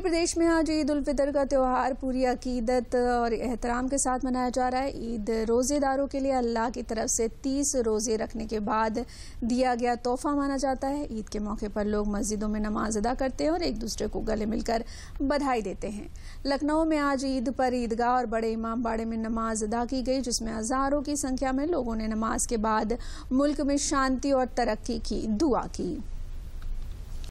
पूरे प्रदेश में आज ईद उल फितर का त्यौहार पूरी अकीदत और एहतराम के साथ मनाया जा रहा है। ईद रोज़ेदारों के लिए अल्लाह की तरफ से 30 रोज़े रखने के बाद दिया गया तोहफा माना जाता है। ईद के मौके पर लोग मस्जिदों में नमाज अदा करते हैं और एक दूसरे को गले मिलकर बधाई देते हैं। लखनऊ में आज ईद पर ईदगाह और बड़े इमामबाड़े में नमाज अदा की गई, जिसमें हज़ारों की संख्या में लोगों ने नमाज के बाद मुल्क में शांति और तरक्की की दुआ की।